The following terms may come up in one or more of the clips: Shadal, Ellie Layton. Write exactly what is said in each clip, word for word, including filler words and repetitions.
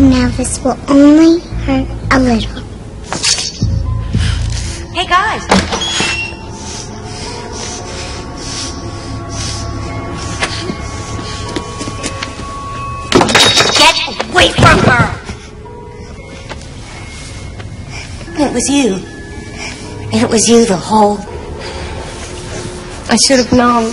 And now this will only hurt a little. Hey, guys. Get away from her. It was you. It was you the whole... I should have known.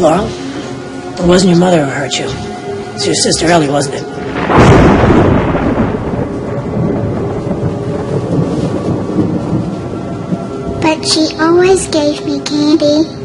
Laurel, it wasn't your mother who hurt you. It's your sister Ellie, wasn't it? But she always gave me candy.